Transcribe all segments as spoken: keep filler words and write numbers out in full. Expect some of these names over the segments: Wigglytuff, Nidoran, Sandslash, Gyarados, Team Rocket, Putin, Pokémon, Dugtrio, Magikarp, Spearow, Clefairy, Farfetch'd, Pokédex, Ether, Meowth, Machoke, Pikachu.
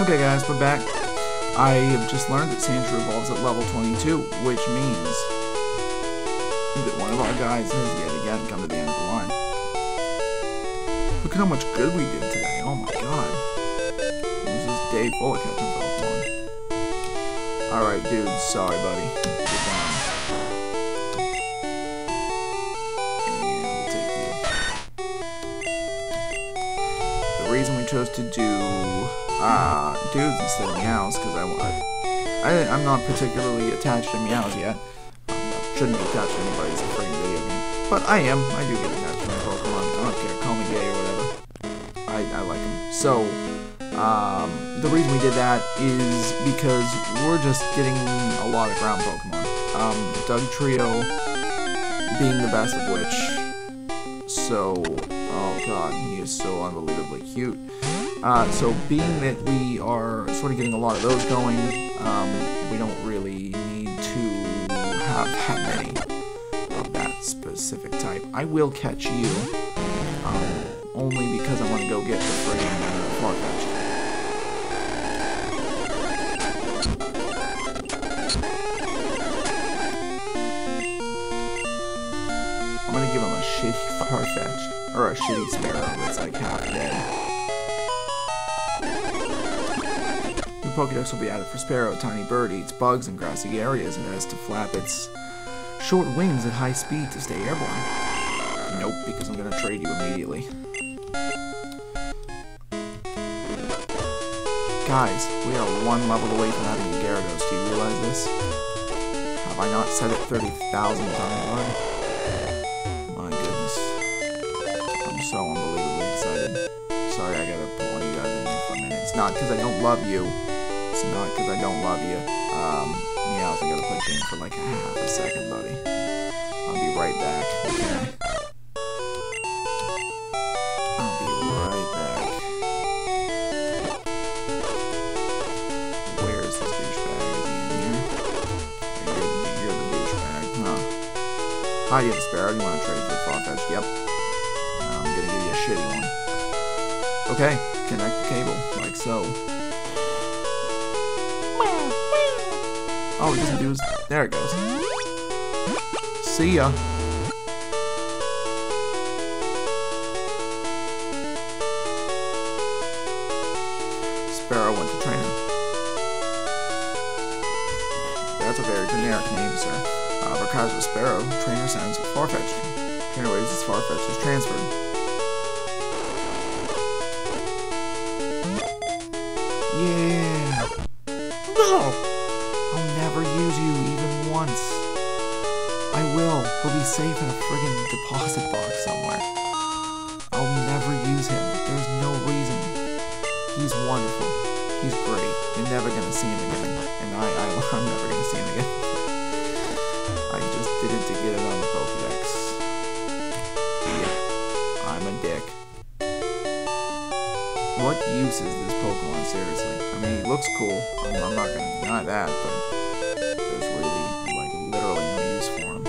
Okay guys, we're back. I have just learned that Sandslash evolves at level twenty-two, which means that one of our guys has yet again come to the end of the line. Look at how much good we did today, oh my god. It was just day full of catching Pokemon. Alright dude, sorry buddy. Get down. And we'll take you. The reason we chose to do... Ah, uh, dudes instead of Meowth, because I, I, I, I'm not particularly attached to Meowth yet. I shouldn't be attached to anybody's freaking video game. But I am. I do get attached to my Pokemon. I don't care. Call me gay or whatever. I, I like them. So, um, the reason we did that is because we're just getting a lot of ground Pokemon. Um, Dugtrio being the best of which. So, oh god, he is so unbelievably cute. Uh, so being that we are sort of getting a lot of those going, um, we don't really need to have that many of that specific type. I will catch you, um, only because I want to go get the friggin' uh, Farfetch'd. I'm gonna give him a shitty Farfetch'd, or a shitty Spearow that's like half dead. Pokédex will be added for Spearow. Tiny bird eats bugs in grassy areas and has to flap its short wings at high speed to stay airborne. Nope, because I'm going to trade you immediately. Guys, we are one level away from having a Gyarados. Do you realize this? Have I not said it thirty thousand times already? My goodness. I'm so unbelievably excited. Sorry, I got to pull one of you guys in here for a minute. It's not because I don't love you. It's not because I don't love you. Um, yeah, I gotta put you in for like a half a second, buddy. I'll be right back. Okay. I'll be right back. Where is this douchebag? Is he in here? You're the douchebag, huh? Hi, you have a Spearow. You want to trade for a Farfetch'd? Yep. I'm gonna give you a shitty one. Okay, connect the cable, like so. All it doesn't do is... There it goes. See ya. Spearow went to trainer. That's a very generic name, sir. Uh, for cause of Spearow, trainer sounds Farfetch'd. Trainer waves is Farfetch'd is transferred. Yeah. No! I'll never use you even once. I will. He'll be safe in a friggin' deposit box somewhere. I'll never use him. There's no reason. He's wonderful. He's great. You're never gonna see him again. And I, I I'm never gonna see him again. I just did it to get it on the Pokédex. Yeah. I'm a dick. What use is this Pokémon, seriously? I mean, he looks cool. I'm, I'm not gonna deny that, but there's really, like, literally no use for him.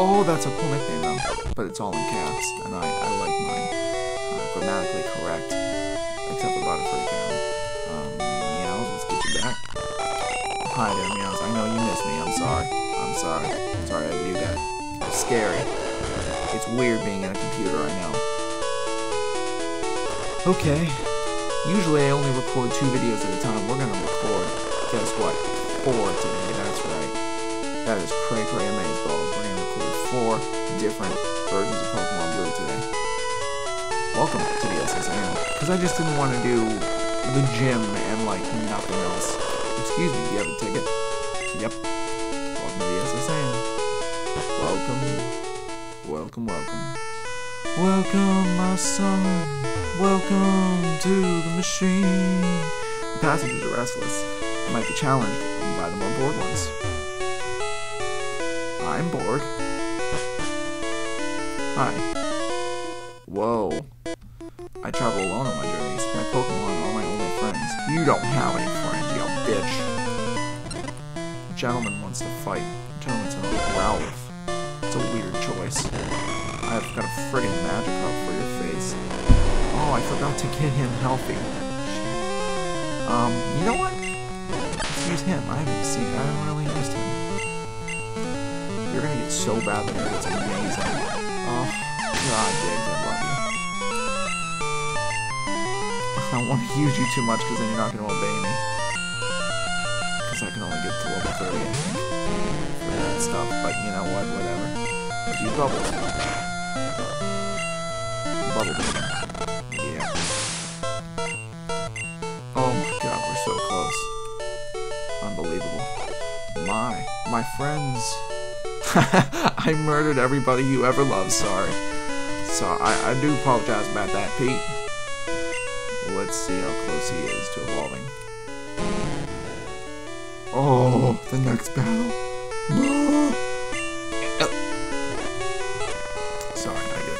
Oh, that's a cool nickname, though. But it's all in caps, and I, I like mine. Uh, grammatically correct. Except about a freak out. Um, Meowth, let's get you back. Hi there, Meowth. I know you missed me. I'm sorry. I'm sorry. I'm sorry I knew that. It's scary. It's weird being in a computer, I know. Okay, usually I only record two videos at a time. We're gonna record, guess what, four today, that's right. That is cray cray amaze balls. We're gonna record four different versions of Pokemon Blue today. Welcome to the S S N, because I just didn't want to do the gym and like nothing else. Excuse me, do you have a ticket? Yep. Welcome to the S S N. Welcome, welcome, welcome. Welcome, my son. Welcome to the machine. The passengers are restless. They might be challenged by the more bored ones. I'm bored. Hi. Whoa. I travel alone on my journeys. My Pokemon are my only friends. You don't have any friends, you bitch. A gentleman wants to fight. A gentleman's an old Rowliffe. It's a weird choice. I've got a friggin' Magikarp for your face. Oh Oh, I forgot to get him healthy. Um, you know what? Let's use him. I haven't seen I haven't really used him. You're gonna get so bad there. It's amazing. Oh, God, James, I love you. I don't want to use you too much because then you're not gonna obey me. Because I can only get to level thirty for that stuff, but you know what, whatever. If you bubble. Bubble. Yeah. Oh my god, we're so close. Unbelievable. My, my friends. I murdered everybody you ever loved, sorry. So I, I do apologize about that, Pete. Let's see how close he is to evolving. Oh, the next battle. No!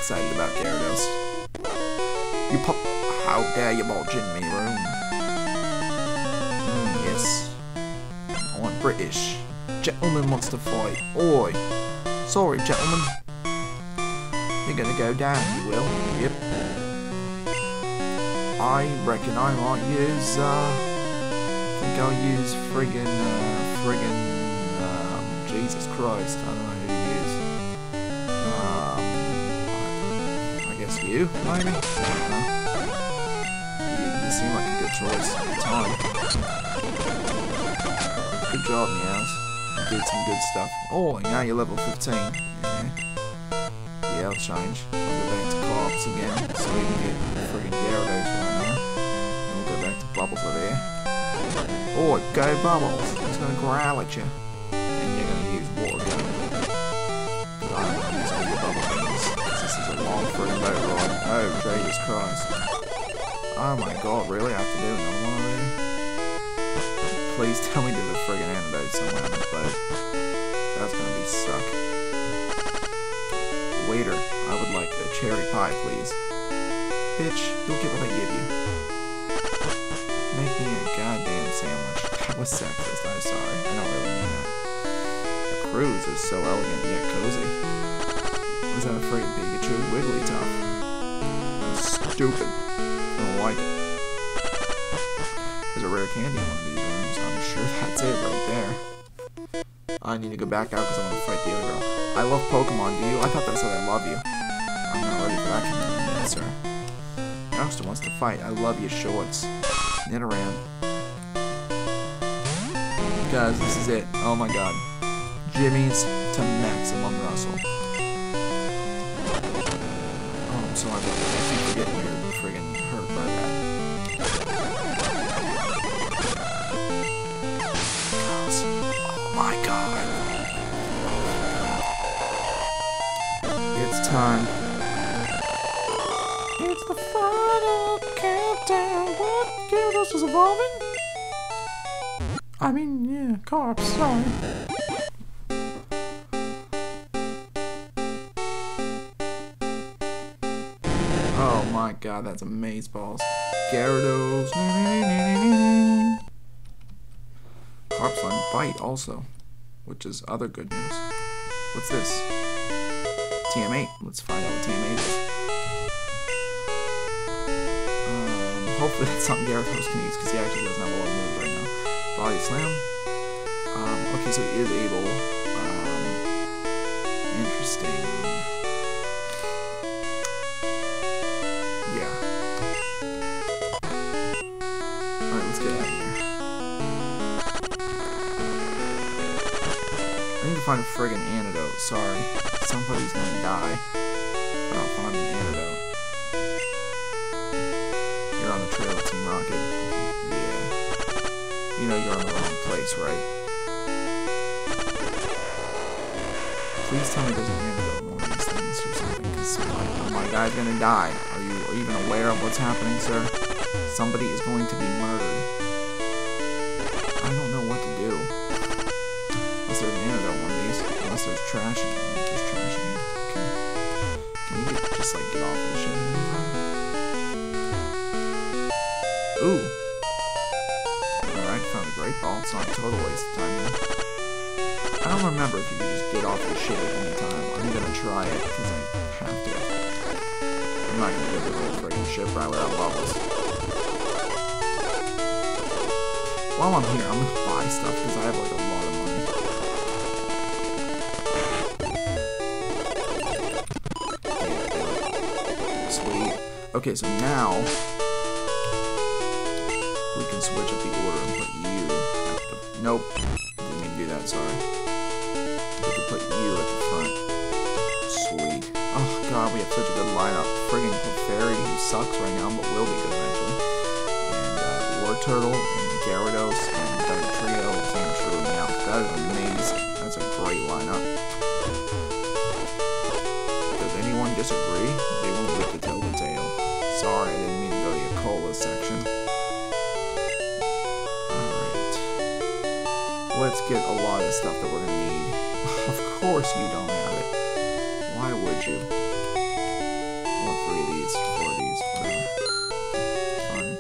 Excited about Gyarados. You pop. How dare you mulch in me, room? Mm, yes. I want British. Gentleman wants to fight. Oi. Sorry, gentlemen. You're gonna go down, you will. Yep. I reckon I might use, uh. I think I'll use friggin', uh. Friggin', um. Jesus Christ. I don't know who to use. You, maybe? I don't know. You seem like a good choice at the time. Good job, Meowth. You did some good stuff. Oh, now you're level fifteen. Yeah. Yeah, I'll change. I'll go back to co-ops again, so we can get friggin' Gyarados right now. And we'll go back to Bubbles over there. Oh, go Bubbles! It's gonna growl at you. And you're gonna use water gun. But I don't wanna use all your bubble guns. This is a long freaking boat ride. Oh, Jesus Christ. Oh my god, really? I have to do another one over there? Please tell me there's a friggin' antidote somewhere on this boat. That's gonna be stuck. Waiter, I would like a cherry pie, please. Bitch, you'll get what I give you. Make me a goddamn sandwich. That was sexist, I'm sorry. I don't really mean that. The cruise is so elegant yet cozy. Was that a freaking Pikachu Wigglytuff? That's stupid. I don't like it. There's a rare candy in one of these rooms. I'm sure that's it right there. I need to go back out because I want to fight the other girl. I love Pokemon, do you? I thought that said I love you. I'm not ready for that kind of answer. Youngster wants to fight. I love you, shorts. Nidoran. Guys, this is it. Oh my god. Jimmy's to maximum Russell. So I keep forgetting you're friggin' hurt by that. Oh my god. It's time. It's the final countdown. What? Gyarados is evolving? I mean, yeah, Carp, sorry. God, that's amazeballs. Gyarados. Carp's on bite also, which is other good news. What's this? T M eight. Let's find out what T M eight is. Um, hopefully that's something Gyarados can use because he actually doesn't have a lot of moves right now. Body slam. Um, okay, so he is able. Um, interesting. Find a friggin' antidote, sorry. Somebody's gonna die. But I'll find an antidote. You're on the trail of Team Rocket. Yeah. You know you're on the wrong place, right? Please tell me there's an antidote in one of these things or something, because like, my guy's gonna die. Are you, are you even aware of what's happening, sir? Somebody is going to be murdered. Trash again. There's trash again. Okay. Can you get, just like get off of the ship at any time? Ooh. Alright, found a great ball. It's not a total waste of time though. I don't remember if you could just get off the ship at any time. I'm gonna try it because I have to. I'm I'm not gonna go to the freaking ship right without bubbles. While I'm here, I'm gonna buy stuff because I have like a lot of money. Sweet. Okay, so now we can switch up the order and put you at the nope. Didn't mean to do that, sorry. We can put you at the front. Sweet. Oh god, we have such a good lineup. Friggin' Clefairy, who sucks right now, but will be good eventually. And uh, War Turtle, and Gyarados, and Dugtrio, came true now. That is amazing. That's a great lineup. Does anyone disagree? They won't rip the tail to tail. Sorry, I didn't mean to go to your cola section. Alright. Let's get a lot of stuff that we're gonna need. Of course you don't have it. Why would you? I want three of these, four of these, whatever. Fine.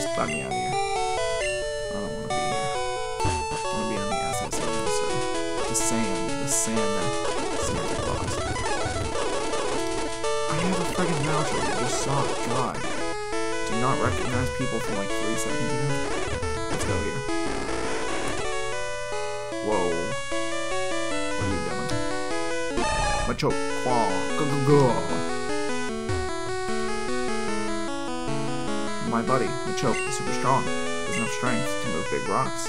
Just let me out of here. I don't want to be here. I want to be on the S S A server. The sand. The sand that Santa Claus. I have a friggin' Machoke. I just saw it. God. Do not recognize people from like three seconds ago. Let's go here. Whoa. Machoke, quaw, go-go-go. My buddy, Machoke, is super strong. Has enough strength to move big rocks.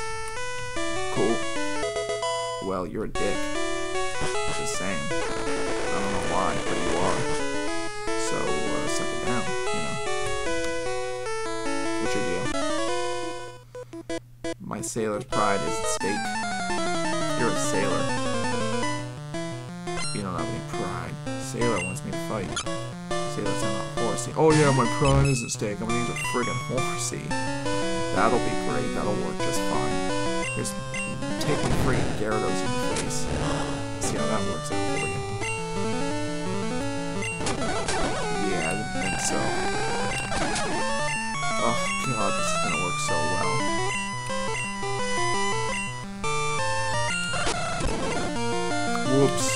Cool. Well, you're a dick. Just saying. I don't know why, but you are. So, uh, suck it down, you know. What's your deal? My sailor's pride is at stake. You're a sailor. You don't have any pride. Sailor wants me to fight. Sailor's not a horsey. Oh yeah, my pride is at stake. I'm gonna use a friggin' horsey. That'll be great. That'll work just fine. Just take the friggin' Gyarados in the face. See how that works out for you. Yeah, I didn't think so. Oh god, this is gonna work so well. Whoops.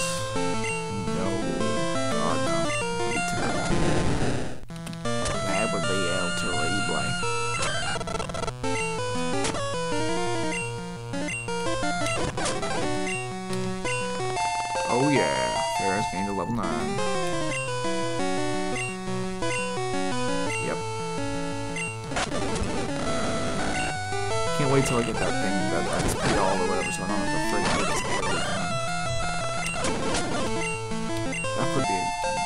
Oh yeah, Farrah's gained a level nine. Yep. Can't wait till I get that thing, that X P all or whatever, so I don't have to freak out this every time. That would be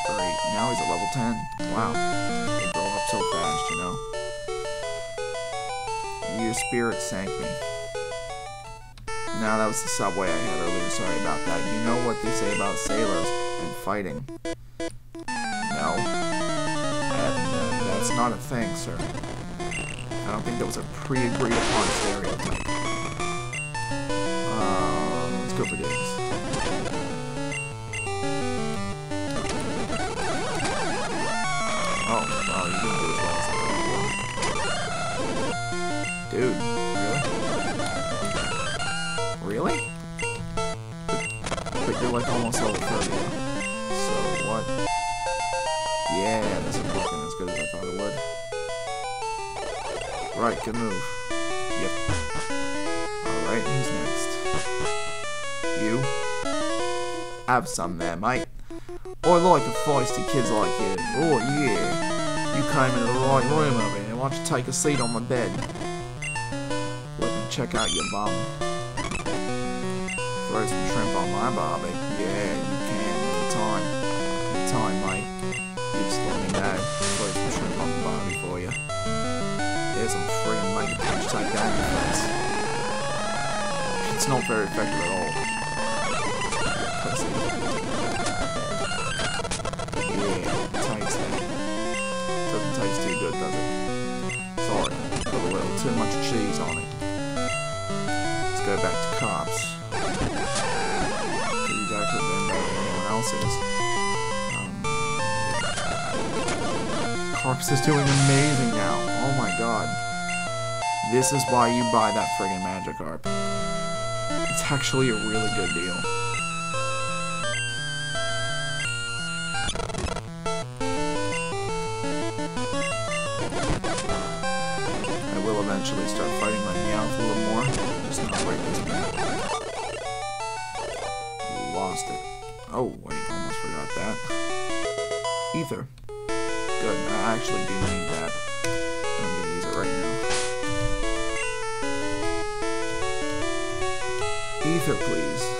great. Now he's at level ten. Wow. They grow up so fast, you know. Your spirit sank me. No, that was the subway I had earlier, sorry about that. You know what they say about sailors and fighting. No. And, uh, that's not a thing, sir. I don't think that was a pre-agreed upon stereotype. Um, let's go for games. Oh, wow, you didn't do as well as I thought. Dude. Really? But you're like almost level thirty. So what? Yeah, this is looking as good as I thought it would. Right, good move. Yep. Alright, who's next? You? Have some there, mate. I like the feisty kids like you. Oh yeah. You came into the right room over here. Why don't you take a seat on my bed? Let me check out your bum. Throw some shrimp on my barbie. Yeah, you can. Anytime. Anytime, mate. You just let me know. Throw some shrimp on the barbie for you. There's some freedom, mate. You can just take that in your face. It's not very effective at all. Pussy. Yeah, it tastes that. Doesn't taste too good, does it? Sorry. Got a little too much cheese on it. Let's go back to carbs. Else's. Um, Carps is doing amazing now. Oh my god. This is why you buy that friggin' Magikarp. It's actually a really good deal. I will eventually start fighting my Meowth a little more, just not right this minute. Lost it. Oh wait, almost forgot that. Ether. Good, I actually do need that. I'm gonna use it right now. Ether, please.